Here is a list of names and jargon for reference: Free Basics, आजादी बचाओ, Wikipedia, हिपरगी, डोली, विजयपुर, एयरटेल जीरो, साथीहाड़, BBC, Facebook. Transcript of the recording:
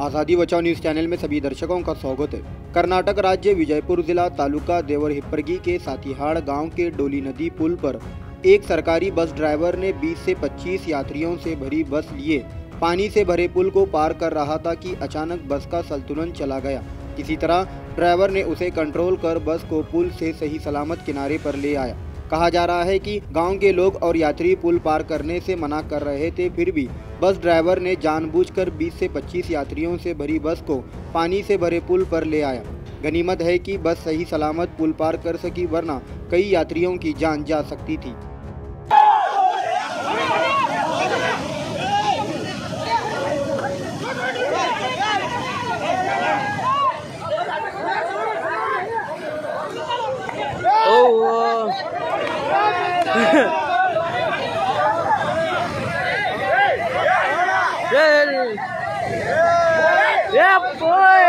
आजादी बचाओ news channel में सभी दर्शकों का स्वागत है। कर्नाटक राज्य विजयपुर जिला तालुका देवर हिपरगी के साथीहाड़ गांव के डोली नदी पुल पर एक सरकारी बस ड्राइवर ने 20 से 25 यात्रियों से भरी बस लिए पानी से भरे पुल को पार कर रहा था कि अचानक बस का संतुलन चला गया। इसी तरह ड्राइवर ने उसे कंट्रोल कर बस को पुल से सही सलामत किनारे पर ले आया। कहा जा रहा है कि गांव के लोग और यात्री पुल पार करने से मना कर रहे थे, फिर भी बस ड्राइवर ने जानबूझकर 20 से 25 यात्रियों से भरी बस को पानी से भरे पुल पर ले आया। गनीमत है कि बस सही सलामत पुल पार कर सकी, वरना कई यात्रियों की जान जा सकती थी। Yeah, boy!